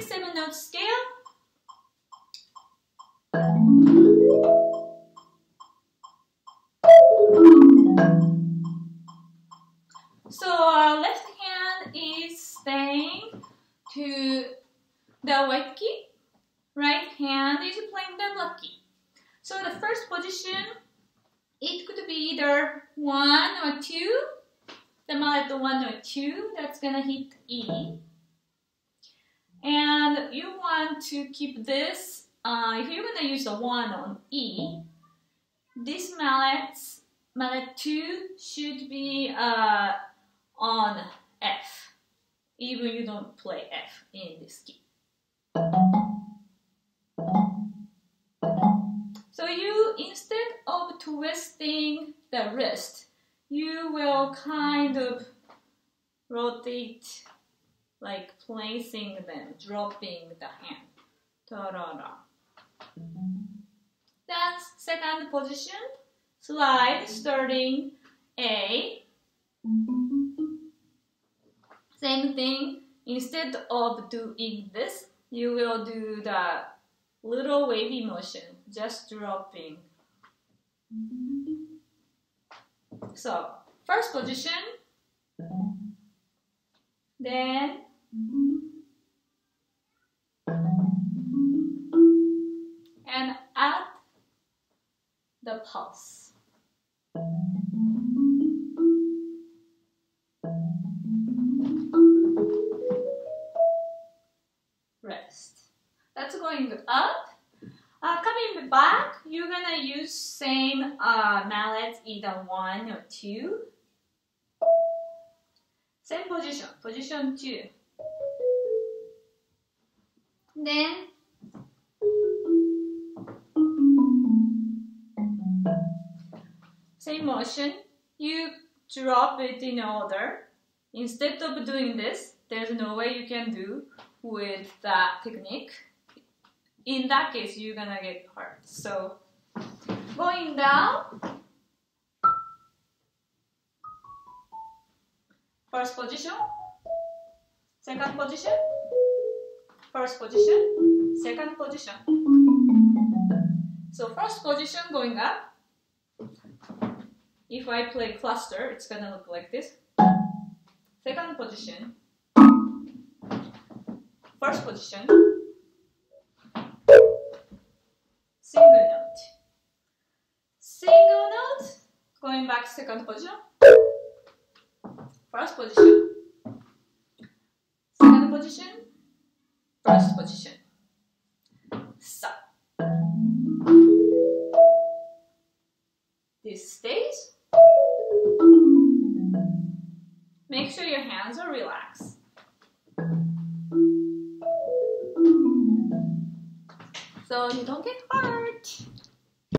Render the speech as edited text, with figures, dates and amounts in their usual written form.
sing 7 notes scale. So our left hand is staying to the white key, right hand is playing the black key. So the first position, it could be either 1 or 2, the mallet 1 or 2, that's gonna hit E. And you want to keep this, if you're gonna use the 1 on E, this mallet 2 should be on F, even you don't play F in this key. So you, instead of twisting the wrist, you will kind of rotate, like placing them, dropping the hand. Ta-ra-ra. That's second position. Slide starting A. Same thing. Instead of doing this, you will do the little wavy motion, just dropping. So, first position, then and add the pulse. Rest. That's going up. Coming back, you're gonna use same mallet, either 1 or 2. Same position, position 2. Then same motion, you drop it in order. Instead of doing this, there's no way you can do with that technique. In that case, you're gonna get hurt. So, going down, first position, second position, first position, second position. So, first position going up. If I play cluster, it's gonna look like this. Second position, first position. Single note. Single note, going back second position, first position, second position, first position. So, this stays. Make sure your hands are relaxed. So you don't get hurt.